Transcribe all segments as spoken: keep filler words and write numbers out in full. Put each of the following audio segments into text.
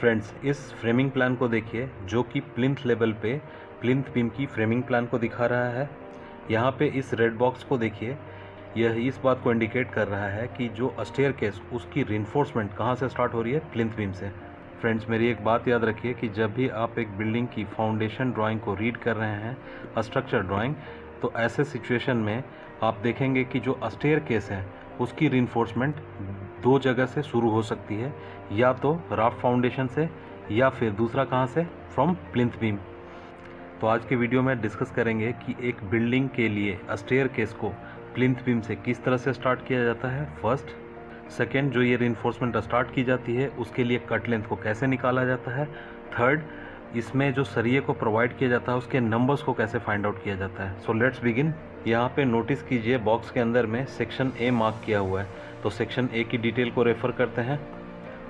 Friends इस framing plan को देखिए जो कि प्लिंथ लेवल पे प्लिंथ बीम की फ्रेमिंग प्लान को दिखा रहा है। यहाँ पे इस रेड बॉक्स को देखिए, यह इस बात को इंडिकेट कर रहा है कि जो स्टेयर केस उसकी रिइंफोर्समेंट कहाँ से स्टार्ट हो रही है, प्लिंथ बीम से। फ्रेंड्स मेरी एक बात याद रखिए कि जब भी आप एक बिल्डिंग की फाउंडेशन ड्राइंग को रीड कर रहे हैं, स्ट्रक्चर ड्राइंग, तो ऐसे सिचुएशन में आप देखेंगे कि जो स्टेयर केस है उसकी रिइंफोर्समेंट दो जगह से शुरू हो सकती है, या तो राफ्ट फाउंडेशन से या फिर दूसरा कहाँ से, फ्रॉम प्लिंथ बीम। तो आज के वीडियो में डिस्कस करेंगे कि एक बिल्डिंग के लिए स्टेयर केस को प्लिंथ बीम से किस तरह से स्टार्ट किया जाता है फर्स्ट। सेकेंड, जो ये रिइंफोर्समेंट स्टार्ट की जाती है उसके लिए कट लेंथ को कैसे निकाला जाता है। थर्ड, इसमें जो सरिये को प्रोवाइड किया जाता है उसके नंबर्स को कैसे फाइंड आउट किया जाता है। So let's begin. यहाँ पे नोटिस कीजिए बॉक्स के अंदर में सेक्शन ए मार्क किया हुआ है, तो सेक्शन ए की डिटेल को रेफ़र करते हैं।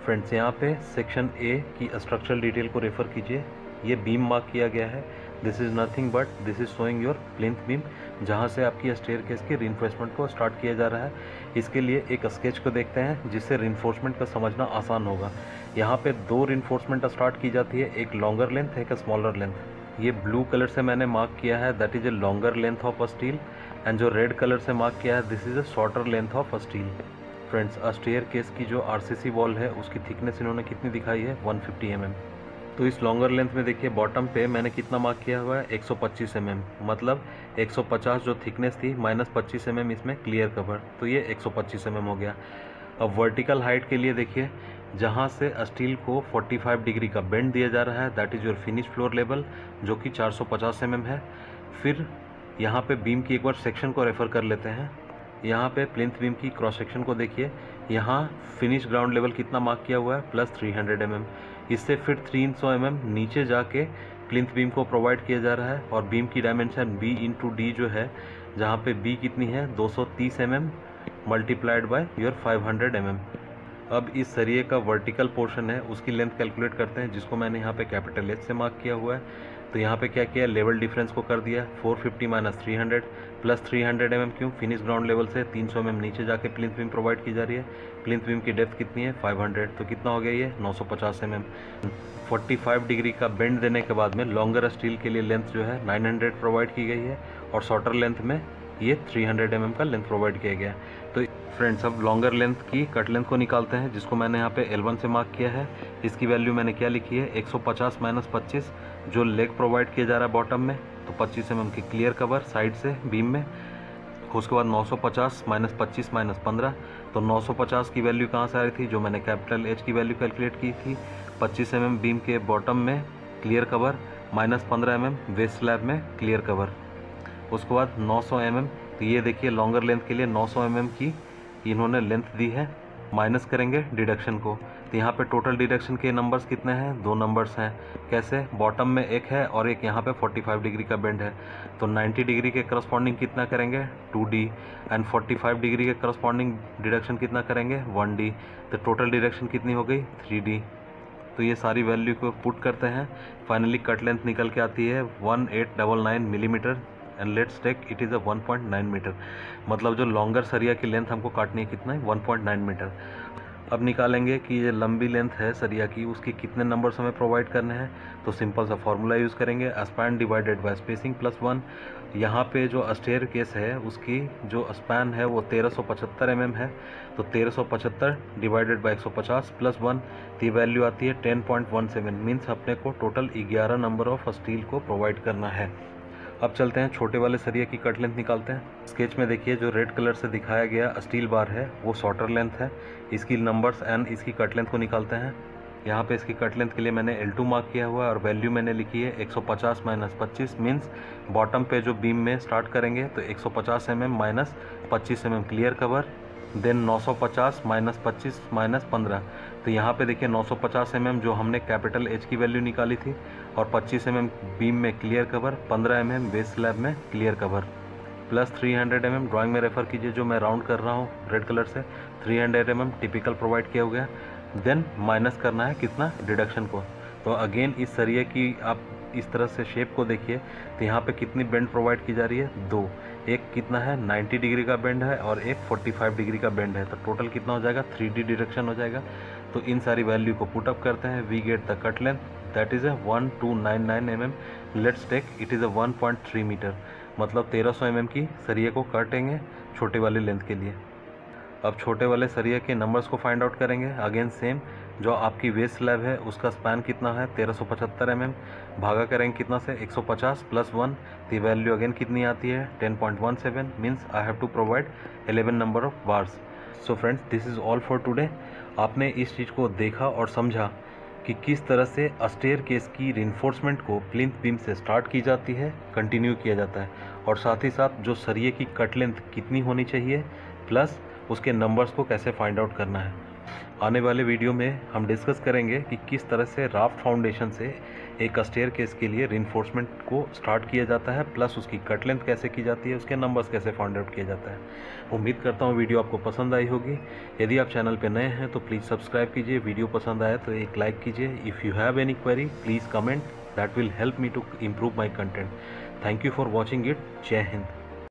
फ्रेंड्स यहाँ पे सेक्शन ए की स्ट्रक्चरल डिटेल को रेफ़र कीजिए। ये बीम मार्क किया गया है, this is nothing but this is showing your plinth beam, जहाँ से आपकी स्टेयरकेस के रिइंफोर्समेंट को स्टार्ट किया जा रहा है। इसके लिए एक स्केच को देखते हैं जिससे रिइंफोर्समेंट का समझना आसान होगा। यहाँ पे दो रिइंफोर्समेंट स्टार्ट की जाती है, एक लॉन्गर लेंथ है एक स्मॉलर लेंथ। ये ब्लू कलर से मैंने मार्क किया है, that is a longer length of a steel, and जो रेड कलर से मार्क किया है this is a shorter length of a steel. Friends staircase की जो आरसीसी वॉल है उसकी थिकनेस इन्होंने कितनी दिखाई है, वन फिफ्टी एम एम। तो इस लॉन्गर लेंथ में देखिए बॉटम पे मैंने कितना मार्क किया हुआ है, एक सौ पच्चीस एम एम, मतलब एक सौ पचास जो थिकनेस थी माइनस पच्चीस एम एम इसमें क्लियर कवर, तो ये एक सौ पच्चीस एम एम हो गया। अब वर्टिकल हाइट के लिए देखिए जहाँ से स्टील को पैंतालीस डिग्री का बेंड दिया जा रहा है, that is your finish floor level, जो कि चार सौ पचास एम एम है। फिर यहाँ पे बीम की एक बार सेक्शन को रेफ़र कर लेते हैं। यहाँ पे प्लिंथ बीम की क्रॉस सेक्शन को देखिए, यहाँ फिनिश ग्राउंड लेवल कितना मार्क किया हुआ है, plus three hundred M M. इससे फिर तीन सौ एम एम नीचे जाके प्लिंथ बीम को प्रोवाइड किया जा रहा है, और बीम की डायमेंशन बी इंटू डी जो है, जहाँ पे बी कितनी है, दो सौ तीस M M multiplied by your five hundred M M. अब इस सरिये का वर्टिकल पोर्शन है उसकी लेंथ कैलकुलेट करते हैं, जिसको मैंने यहाँ पे कैपिटल एच से मार्क किया हुआ है। तो यहाँ पे क्या किया, लेवल डिफरेंस को कर दिया four fifty minus three hundred plus three hundred M M, क्यों, फिनिश ग्राउंड लेवल से तीन सौ एम एम नीचे जाके प्लिंथ बीम प्रोवाइड की जा रही है। प्लिंथ बीम की डेप्थ कितनी है, फाइव हंड्रेड, तो कितना हो गया ये, नौ सौ पचास एम एम। पैंतालीस डिग्री का बेंड देने के बाद में लॉन्गर स्टील के लिए लेंथ जो है नौ सौ प्रोवाइड की गई है, और शॉर्टर लेंथ में ये थ्री हंड्रेड एम एम का लेंथ प्रोवाइड किया गया है। तो फ्रेंड्स अब लॉन्गर लेंथ की कट लेंथ को निकालते हैं, जिसको मैंने यहाँ पे एल वन से मार्क किया है। इसकी वैल्यू मैंने क्या लिखी है, एक सौ पचास माइनस पच्चीस, जो लेग प्रोवाइड किया जा रहा है बॉटम में, तो पच्चीस एम एम की क्लियर कवर साइड से बीम में। उसके बाद नौ सौ पचास माइनस पच्चीस माइनस पंद्रह, तो नौ सौ पचास की वैल्यू कहाँ से आ रही थी, जो मैंने कैपिटल एच की वैल्यू कैलकुलेट की थी, पच्चीस एम एम बीम के बॉटम में क्लियर कवर माइनस पंद्रह एम एम वेस्ट स्लैब में क्लियर कवर। उसके बाद नौ सौ एम एम, तो ये देखिए लॉन्गर लेंथ के लिए नौ सौ एम एम की इन्होंने लेंथ दी है, माइनस करेंगे डिडक्शन को, तो यहाँ पे टोटल डिडक्शन के नंबर्स कितने हैं, दो नंबर्स हैं। कैसे, बॉटम में एक है और एक यहाँ पे पैंतालीस डिग्री का बेंड है, तो नब्बे डिग्री के करस्पॉन्डिंग कितना करेंगे, टू डी, एंड पैंतालीस डिग्री के करस्पॉन्डिंग डिडक्शन कितना करेंगे, वन डी, तो टोटल डिडक्शन कितनी हो गई, थ्री डी। तो ये सारी वैल्यू को पुट करते हैं, फाइनली कट लेंथ निकल के आती है अठारह सौ निन्यानवे millimetre, and let's take it is a one point nine metre, मतलब जो लॉन्गर सरिया की लेंथ हमको काटनी है कितना है, वन पॉइंट नाइन मीटर। अब निकालेंगे कि ये लंबी लेंथ है सरिया की, उसके कितने नंबर्स हमें प्रोवाइड करने हैं, तो सिंपल सा फार्मूला यूज़ करेंगे, span divided by spacing plus one. यहाँ पे जो स्टेयर केस है उसकी जो स्पैन है वो तेरह सौ पचहत्तर एम एम है, तो तेरह सौ पचहत्तर डिवाइडेड बाय एक सौ पचास प्लस वन, तो वैल्यू आती है ten point one seven. Means अपने को टोटल ग्यारह नंबर ऑफ स्टील को प्रोवाइड करना है। अब चलते हैं छोटे वाले सरिया की कट लेंथ निकालते हैं। स्केच में देखिए जो रेड कलर से दिखाया गया स्टील बार है वो शॉर्टर लेंथ है, इसकी नंबर्स एंड इसकी कट लेंथ को निकालते हैं। यहाँ पे इसकी कट लेंथ के लिए मैंने एल टू मार्क किया हुआ है, और वैल्यू मैंने लिखी है एक सौ पचास माइनस पच्चीस, मीन्स बॉटम पे जो बीम में स्टार्ट करेंगे तो एक सौ पचास एम एम माइनस पच्चीस M M clear cover, then नौ सौ पचास माइनस पच्चीस माइनस पंद्रह, तो यहाँ पे देखिए नौ सौ पचास एम एम जो हमने कैपिटल एच की वैल्यू निकाली थी, और पच्चीस एम एम बीम में क्लियर कवर, पंद्रह एम एम वेस्ट स्लैब में clear cover, plus three hundred M M drawing में रेफ़र कीजिए, जो मैं राउंड कर रहा हूँ रेड कलर से, three hundred M M typical provide किया हुआ है। देन माइनस करना है कितना, डिडक्शन को। तो अगेन इस सरिया की आप इस तरह से शेप को देखिए, तो यहाँ पे कितनी बेंड प्रोवाइड की जा रही है, दो, एक कितना है नब्बे डिग्री का बेंड है और एक पैंतालीस डिग्री का बेंड है, तो टोटल कितना हो जाएगा, थ्री डी डिडक्शन हो जाएगा। तो इन सारी वैल्यू को पुटअप करते हैं, we get the cut length that is a one two nine nine M M, let's take it is a one point three metre, मतलब तेरह सौ एम एम की सरिया को काटेंगे छोटे वाले लेंथ के लिए। अब छोटे वाले सरिया के नंबर्स को फाइंड आउट करेंगे, अगेन सेम जो आपकी वेस्ट स्लैब है उसका स्पैन कितना है तेरह सौ पचहत्तर एम एम, भागा करेंगे कितना से एक सौ पचास plus one, the value again कितनी आती है ten point one seven, means I have to provide eleven number of bars. So friends this is all for today. आपने इस चीज़ को देखा और समझा कि किस तरह से अस्टेयर केस की रिइंफोर्समेंट को प्लिंथ बीम से स्टार्ट की जाती है, कंटिन्यू किया जाता है, और साथ ही साथ जो सरिये की कट लेंथ कितनी होनी चाहिए प्लस उसके नंबर्स को कैसे फाइंड आउट करना है। आने वाले वीडियो में हम डिस्कस करेंगे कि किस तरह से राफ्ट फाउंडेशन से एक अस्टेयर केस के लिए रिइंफोर्समेंट को स्टार्ट किया जाता है, प्लस उसकी कट लेंथ कैसे की जाती है, उसके नंबर्स कैसे फाइंड आउट किया जाता है। उम्मीद करता हूँ वीडियो आपको पसंद आई होगी। यदि आप चैनल पर नए हैं तो प्लीज़ सब्सक्राइब कीजिए, वीडियो पसंद आए तो एक लाइक कीजिए। If you have any query please comment, that will help me to improve my content. Thank you for watching it. जय हिंद।